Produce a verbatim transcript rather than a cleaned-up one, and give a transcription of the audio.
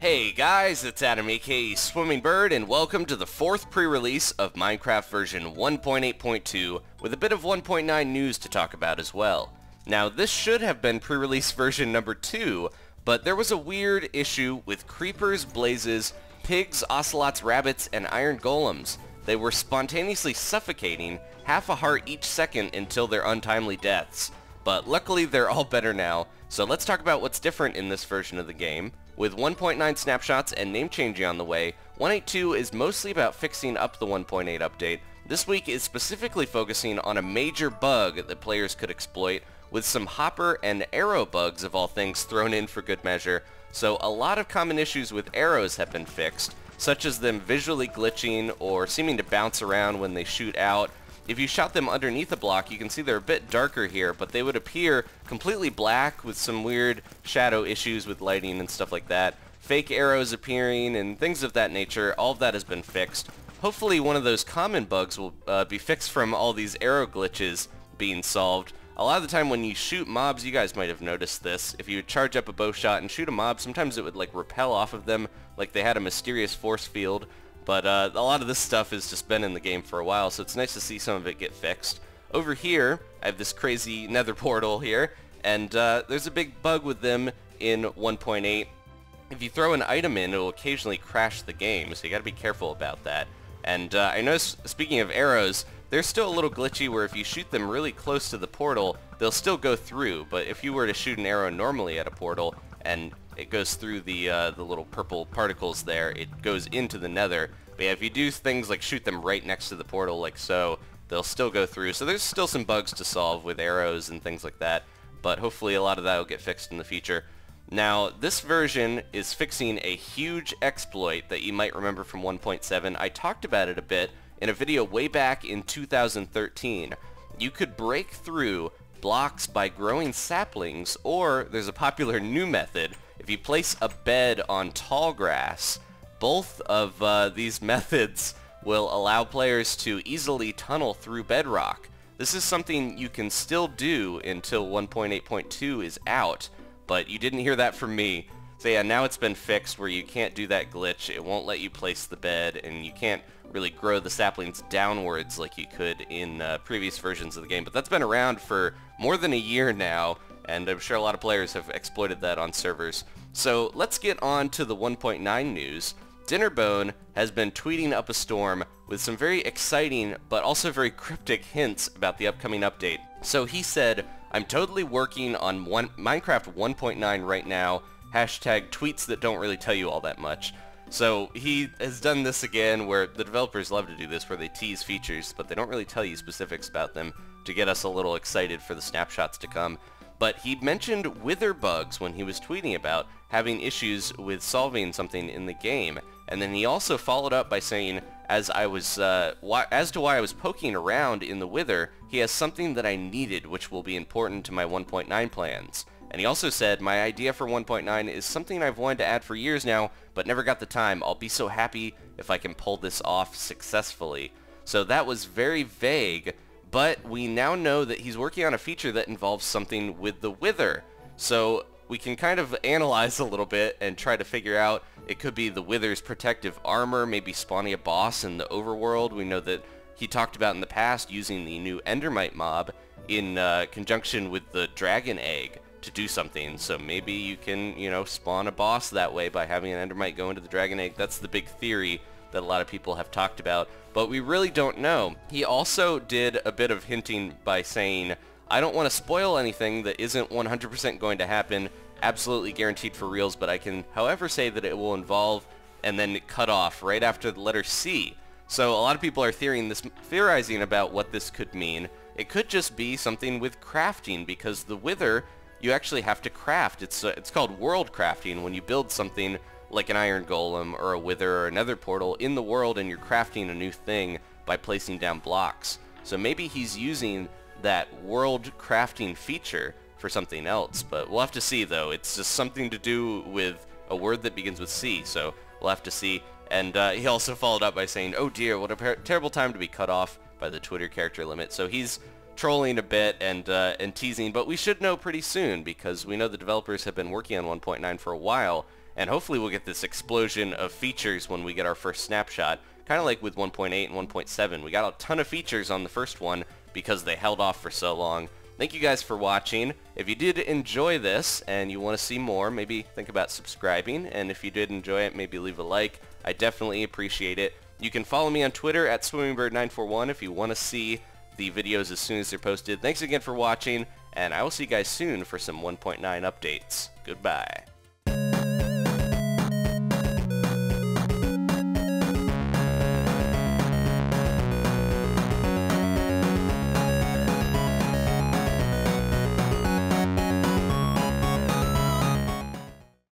Hey guys, it's Adam aka Swimming Bird, and welcome to the fourth pre-release of Minecraft version one point eight point two with a bit of one point nine news to talk about as well. Now this should have been pre-release version number two, but there was a weird issue with creepers, blazes, pigs, ocelots, rabbits, and iron golems. They were spontaneously suffocating half a heart each second until their untimely deaths. But luckily they're all better now, so let's talk about what's different in this version of the game. With one point nine snapshots and name changing on the way, one point eight point two is mostly about fixing up the one point eight update. This week is specifically focusing on a major bug that players could exploit, with some hopper and arrow bugs of all things thrown in for good measure. So a lot of common issues with arrows have been fixed, such as them visually glitching or seeming to bounce around when they shoot out. If you shot them underneath a block, you can see they're a bit darker here, but they would appear completely black with some weird shadow issues with lighting and stuff like that. Fake arrows appearing and things of that nature, all of that has been fixed. Hopefully one of those common bugs will uh, be fixed from all these arrow glitches being solved. A lot of the time when you shoot mobs, you guys might have noticed this, if you charge up a bow shot and shoot a mob, sometimes it would like repel off of them like they had a mysterious force field. But uh, a lot of this stuff has just been in the game for a while, so it's nice to see some of it get fixed. Over here, I have this crazy nether portal here, and uh, there's a big bug with them in one point eight. If you throw an item in, it'll occasionally crash the game, so you gotta be careful about that. And uh, I noticed, speaking of arrows, they're still a little glitchy where if you shoot them really close to the portal, they'll still go through, but if you were to shoot an arrow normally at a portal, and it goes through the uh, the little purple particles there, it goes into the nether. But yeah, if you do things like shoot them right next to the portal like so, they'll still go through. So there's still some bugs to solve with arrows and things like that, but hopefully a lot of that will get fixed in the future. Now this version is fixing a huge exploit that you might remember from one point seven. I talked about it a bit in a video way back in two thousand thirteen. You could break through blocks by growing saplings, or there's a popular new method. If you place a bed on tall grass, both of uh, these methods will allow players to easily tunnel through bedrock. This is something you can still do until one point eight point two is out, but you didn't hear that from me. So yeah, now it's been fixed where you can't do that glitch. It won't let you place the bed, and you can't really grow the saplings downwards like you could in uh, previous versions of the game. But that's been around for more than a year now, and I'm sure a lot of players have exploited that on servers. So let's get on to the one point nine news. Dinnerbone has been tweeting up a storm with some very exciting but also very cryptic hints about the upcoming update. So he said, "I'm totally working on one Minecraft one point nine right now. Hashtag tweets that don't really tell you all that much." So he has done this again, where the developers love to do this, where they tease features, but they don't really tell you specifics about them to get us a little excited for the snapshots to come. But he mentioned Wither bugs when he was tweeting about having issues with solving something in the game. And then he also followed up by saying, as I was, uh, why, as to why I was poking around in the Wither, he has something that I needed which will be important to my one point nine plans. And he also said, "My idea for one point nine is something I've wanted to add for years now, but never got the time. I'll be so happy if I can pull this off successfully." So that was very vague, but we now know that he's working on a feature that involves something with the Wither. So we can kind of analyze a little bit and try to figure out, it could be the Wither's protective armor, maybe spawning a boss in the overworld. We know that he talked about in the past using the new Endermite mob in uh, conjunction with the Dragon Egg to do something, so maybe you can, you know, spawn a boss that way by having an Endermite go into the Dragon Egg. That's the big theory that a lot of people have talked about, but we really don't know. He also did a bit of hinting by saying, "I don't want to spoil anything that isn't one hundred percent going to happen, absolutely guaranteed for reals, but I can however say that it will involve," and then cut off right after the letter C. So a lot of people are theorizing this, theorizing about what this could mean. It could just be something with crafting, because the Wither, you actually have to craft. It's uh, it's called world crafting when you build something like an iron golem or a Wither or another portal in the world, and you're crafting a new thing by placing down blocks. So maybe he's using that world crafting feature for something else, but we'll have to see though. It's just something to do with a word that begins with C, so we'll have to see. And uh, he also followed up by saying, "Oh dear, what a terrible time to be cut off by the Twitter character limit." So he's trolling a bit and uh, and teasing, but we should know pretty soon, because we know the developers have been working on one point nine for a while, And hopefully we'll get this explosion of features when we get our first snapshot. Kind of like with one point eight and one point seven. We got a ton of features on the first one because they held off for so long. Thank you guys for watching. If you did enjoy this and you want to see more, maybe think about subscribing. And if you did enjoy it, maybe leave a like. I definitely appreciate it. You can follow me on Twitter at Swimming Bird nine four one if you want to see the videos as soon as they're posted. Thanks again for watching, and I will see you guys soon for some one point nine updates. Goodbye.